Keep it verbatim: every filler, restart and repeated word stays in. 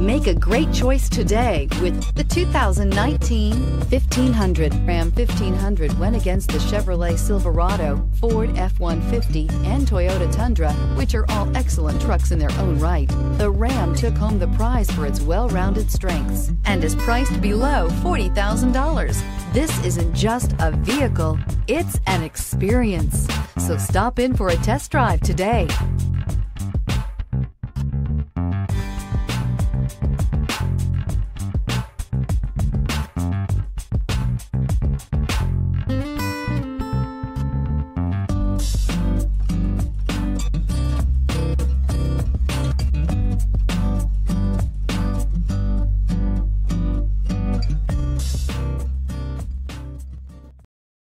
Make a great choice today with the two thousand nineteen fifteen hundred. Ram fifteen hundred went against the Chevrolet Silverado, Ford F one fifty, and Toyota Tundra, which are all excellent trucks in their own right. The Ram took home the prize for its well-rounded strengths and is priced below forty thousand dollars. This isn't just a vehicle, it's an experience. So stop in for a test drive today.